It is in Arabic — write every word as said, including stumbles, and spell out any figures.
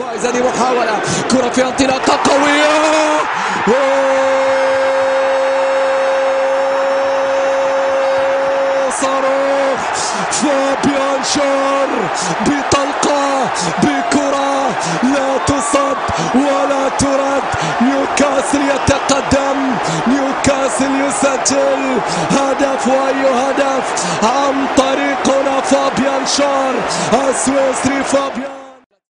وإذا محاولة كرة فيها انطلاقة قوية صاروخ فابيان شير بطلقة بكرة لا تصب ولا ترد. نيوكاسل يتقدم، نيوكاسل يسجل هدف، وأي هدف عن طريقنا فابيان شير السويسري. فابيان